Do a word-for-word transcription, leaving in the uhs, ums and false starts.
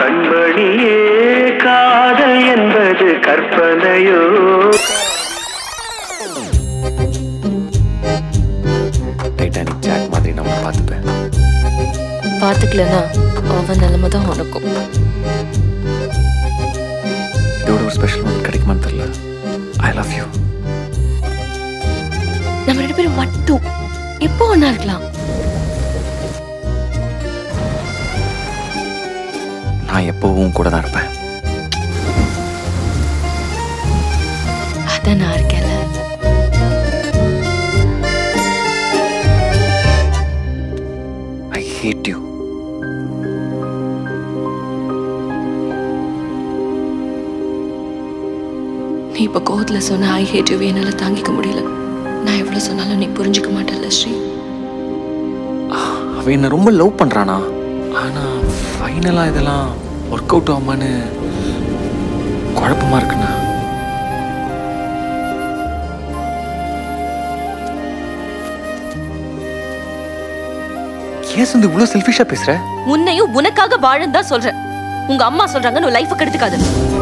கண்மணியே காதல் என்பது கற்பனையோ? டைட்டானிக் ஜாக் மாதிரி நம்ம பார்த்துப்பேன். பார்த்துக்கலன்னா அவன் நிலைமை தான் உனக்கும். இதோட ஒரு ஸ்பெஷல் ஒன் கிடைக்குமான்னு தெரியல. I love you. நம்ம ரெண்டு பேரும் மட்டும் எப்போ ஒன்னா இருக்கலாம். நான் எப்பவும் கூட தான் இருப்பேன். அதான் நான் இருக்கேன்ல. I hate you. நீ இப்ப கோவத்துல சொன்ன ஐ ஹேட் யூ என்னால தாங்கிக்க முடியல. நான் எவ்வளவு சொன்னாலும் நீ புரிஞ்சுக்க மாட்டல ஸ்ரீ. அவ என்ன ரொம்ப லவ் பண்றானா? ஆனா ஃபைனலா இதெல்லாம் ஒர்க் அவுட் ஆகுமான்னு குழப்பமா இருக்குண்ணா. ஏன் வந்து இவ்வளவு செல்ஃபிஷா பேசுற? உன்னையும் உனக்காக வாழன்னு தான் சொல்ற. உங்க அம்மா சொல்றாங்க, நீ லைஃப் கெடுத்துக்காத.